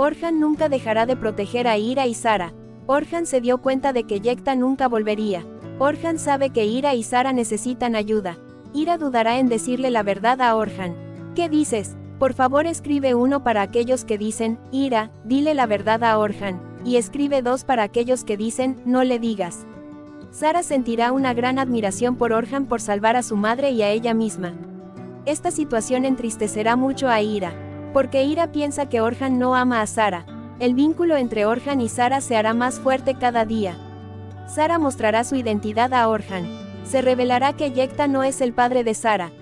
Orhun nunca dejará de proteger a Hira y Sahra. Orhun se dio cuenta de que Yekta nunca volvería. Orhun sabe que Hira y Sahra necesitan ayuda. Hira dudará en decirle la verdad a Orhun. ¿Qué dices? Por favor, escribe uno para aquellos que dicen, Hira, dile la verdad a Orhun, y escribe dos para aquellos que dicen, no le digas. Sahra sentirá una gran admiración por Orhun por salvar a su madre y a ella misma. Esta situación entristecerá mucho a Hira, porque Hira piensa que Orhun no ama a Sahra. El vínculo entre Orhun y Sahra se hará más fuerte cada día. Sahra mostrará su identidad a Orhun. Se revelará que Yekta no es el padre de Sahra.